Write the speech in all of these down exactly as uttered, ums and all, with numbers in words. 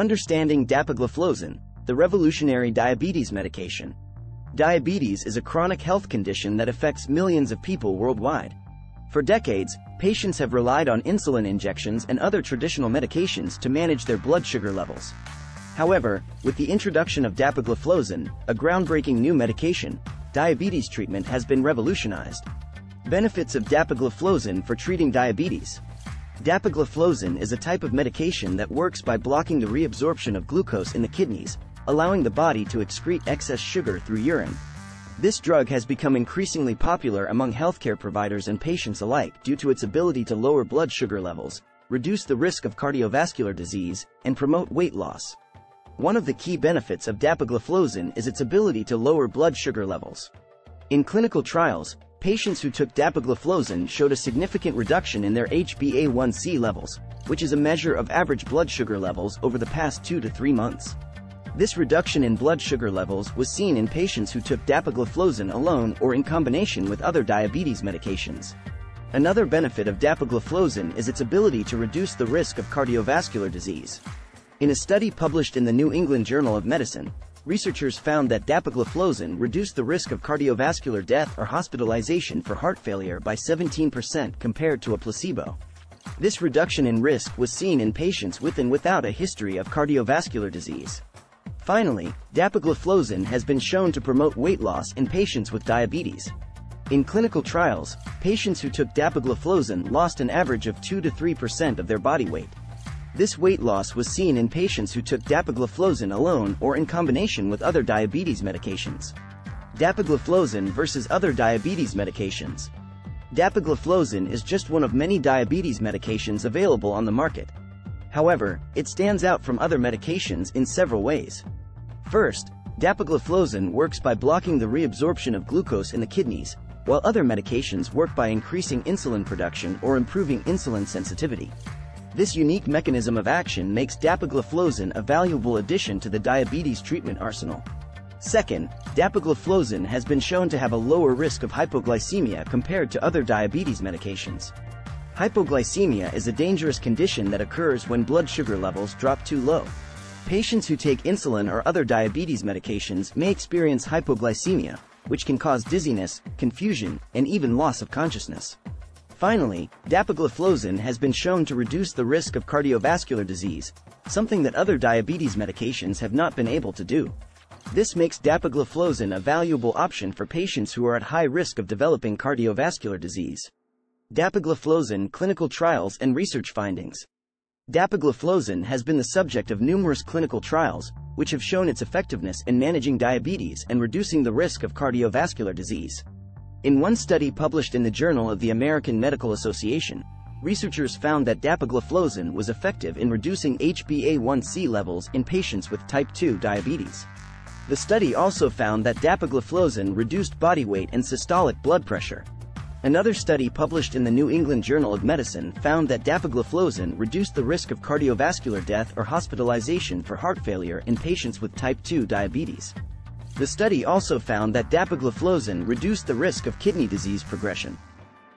Understanding dapagliflozin, the revolutionary diabetes medication. Diabetes is a chronic health condition that affects millions of people worldwide. For decades, patients have relied on insulin injections and other traditional medications to manage their blood sugar levels. However, with the introduction of dapagliflozin, a groundbreaking new medication, diabetes treatment has been revolutionized. Benefits of dapagliflozin for treating diabetes. Dapagliflozin is a type of medication that works by blocking the reabsorption of glucose in the kidneys, allowing the body to excrete excess sugar through urine. This drug has become increasingly popular among healthcare providers and patients alike due to its ability to lower blood sugar levels, reduce the risk of cardiovascular disease, and promote weight loss. One of the key benefits of dapagliflozin is its ability to lower blood sugar levels. In clinical trials, patients who took dapagliflozin showed a significant reduction in their H b A one c levels, which is a measure of average blood sugar levels over the past two to three months. This reduction in blood sugar levels was seen in patients who took dapagliflozin alone or in combination with other diabetes medications. Another benefit of dapagliflozin is its ability to reduce the risk of cardiovascular disease. In a study published in the New England Journal of Medicine, researchers found that dapagliflozin reduced the risk of cardiovascular death or hospitalization for heart failure by seventeen percent compared to a placebo. This reduction in risk was seen in patients with and without a history of cardiovascular disease. Finally, dapagliflozin has been shown to promote weight loss in patients with diabetes. In clinical trials, patients who took dapagliflozin lost an average of two to three percent of their body weight. This weight loss was seen in patients who took dapagliflozin alone or in combination with other diabetes medications. Dapagliflozin versus other diabetes medications. Dapagliflozin is just one of many diabetes medications available on the market. However, it stands out from other medications in several ways. First, dapagliflozin works by blocking the reabsorption of glucose in the kidneys, while other medications work by increasing insulin production or improving insulin sensitivity. This unique mechanism of action makes dapagliflozin a valuable addition to the diabetes treatment arsenal. Second, dapagliflozin has been shown to have a lower risk of hypoglycemia compared to other diabetes medications. Hypoglycemia is a dangerous condition that occurs when blood sugar levels drop too low. Patients who take insulin or other diabetes medications may experience hypoglycemia, which can cause dizziness, confusion, and even loss of consciousness. Finally, dapagliflozin has been shown to reduce the risk of cardiovascular disease, something that other diabetes medications have not been able to do. This makes dapagliflozin a valuable option for patients who are at high risk of developing cardiovascular disease. Dapagliflozin clinical trials and research findings. Dapagliflozin has been the subject of numerous clinical trials, which have shown its effectiveness in managing diabetes and reducing the risk of cardiovascular disease. In one study published in the Journal of the American Medical Association, researchers found that dapagliflozin was effective in reducing H b A one c levels in patients with type two diabetes. The study also found that dapagliflozin reduced body weight and systolic blood pressure. Another study published in the New England Journal of Medicine found that dapagliflozin reduced the risk of cardiovascular death or hospitalization for heart failure in patients with type two diabetes. The study also found that dapagliflozin reduced the risk of kidney disease progression.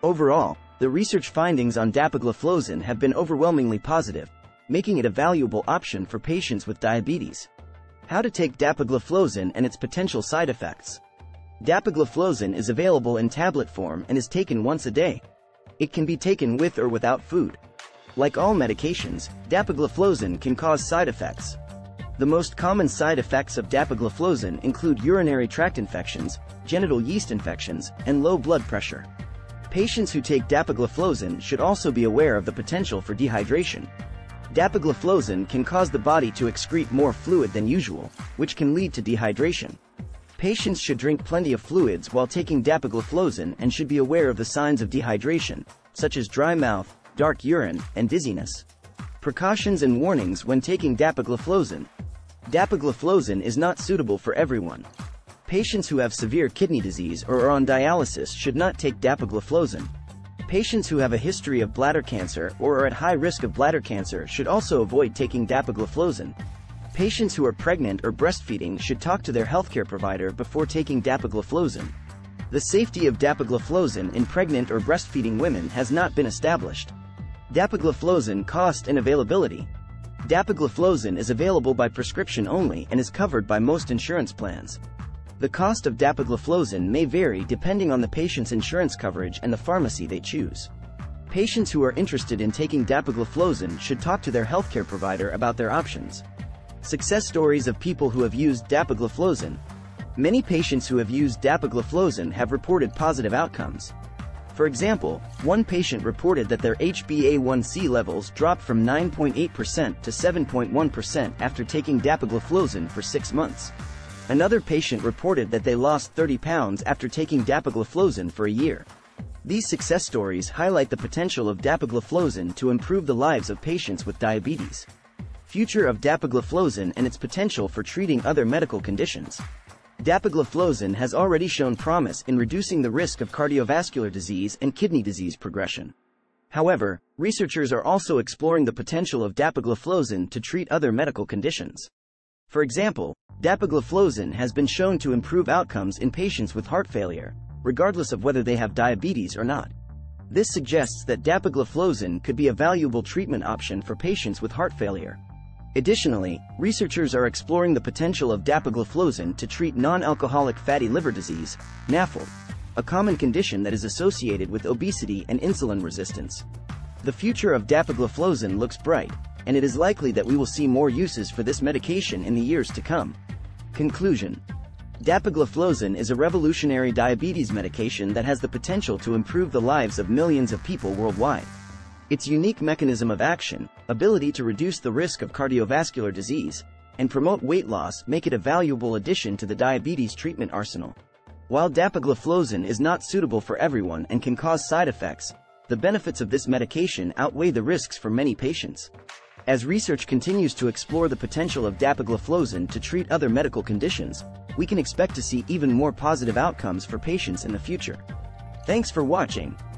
Overall, the research findings on dapagliflozin have been overwhelmingly positive, making it a valuable option for patients with diabetes. How to take dapagliflozin and its potential side effects. Dapagliflozin is available in tablet form and is taken once a day. It can be taken with or without food. Like all medications, dapagliflozin can cause side effects. The most common side effects of dapagliflozin include urinary tract infections, genital yeast infections, and low blood pressure. Patients who take dapagliflozin should also be aware of the potential for dehydration. Dapagliflozin can cause the body to excrete more fluid than usual, which can lead to dehydration. Patients should drink plenty of fluids while taking dapagliflozin and should be aware of the signs of dehydration, such as dry mouth, dark urine, and dizziness. Precautions and warnings when taking dapagliflozin. Dapagliflozin is not suitable for everyone. Patients who have severe kidney disease or are on dialysis should not take dapagliflozin. Patients who have a history of bladder cancer or are at high risk of bladder cancer should also avoid taking dapagliflozin. Patients who are pregnant or breastfeeding should talk to their healthcare provider before taking dapagliflozin. The safety of dapagliflozin in pregnant or breastfeeding women has not been established. Dapagliflozin cost and availability. Dapagliflozin is available by prescription only and is covered by most insurance plans. The cost of dapagliflozin may vary depending on the patient's insurance coverage and the pharmacy they choose. Patients who are interested in taking dapagliflozin should talk to their healthcare provider about their options. Success stories of people who have used dapagliflozin. Many patients who have used dapagliflozin have reported positive outcomes. For example, one patient reported that their H b A one C levels dropped from nine point eight percent to seven point one percent after taking dapagliflozin for six months. Another patient reported that they lost thirty pounds after taking dapagliflozin for a year. These success stories highlight the potential of dapagliflozin to improve the lives of patients with diabetes. Future of dapagliflozin and its potential for treating other medical conditions. Dapagliflozin has already shown promise in reducing the risk of cardiovascular disease and kidney disease progression. However, researchers are also exploring the potential of dapagliflozin to treat other medical conditions. For example, dapagliflozin has been shown to improve outcomes in patients with heart failure, regardless of whether they have diabetes or not. This suggests that dapagliflozin could be a valuable treatment option for patients with heart failure. Additionally, researchers are exploring the potential of dapagliflozin to treat non-alcoholic fatty liver disease, N A F L D, a common condition that is associated with obesity and insulin resistance. The future of dapagliflozin looks bright, and it is likely that we will see more uses for this medication in the years to come. Conclusion: Dapagliflozin is a revolutionary diabetes medication that has the potential to improve the lives of millions of people worldwide. Its unique mechanism of action, ability to reduce the risk of cardiovascular disease, and promote weight loss make it a valuable addition to the diabetes treatment arsenal. While dapagliflozin is not suitable for everyone and can cause side effects, the benefits of this medication outweigh the risks for many patients. As research continues to explore the potential of dapagliflozin to treat other medical conditions, we can expect to see even more positive outcomes for patients in the future. Thanks for watching.